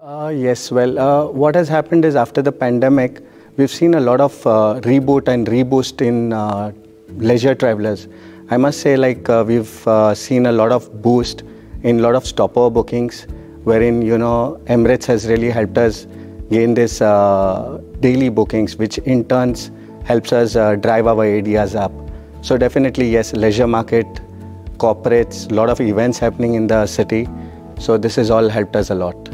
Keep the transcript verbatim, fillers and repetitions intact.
Uh, yes, well, uh, what has happened is after the pandemic, we've seen a lot of uh, reboot and reboost in uh, leisure travelers. I must say, like, uh, we've uh, seen a lot of boost in a lot of stopover bookings, wherein, you know, Emirates has really helped us gain this uh, daily bookings, which in turns helps us uh, drive our A D Rs up. So definitely, yes, leisure market, corporates, a lot of events happening in the city. So this has all helped us a lot.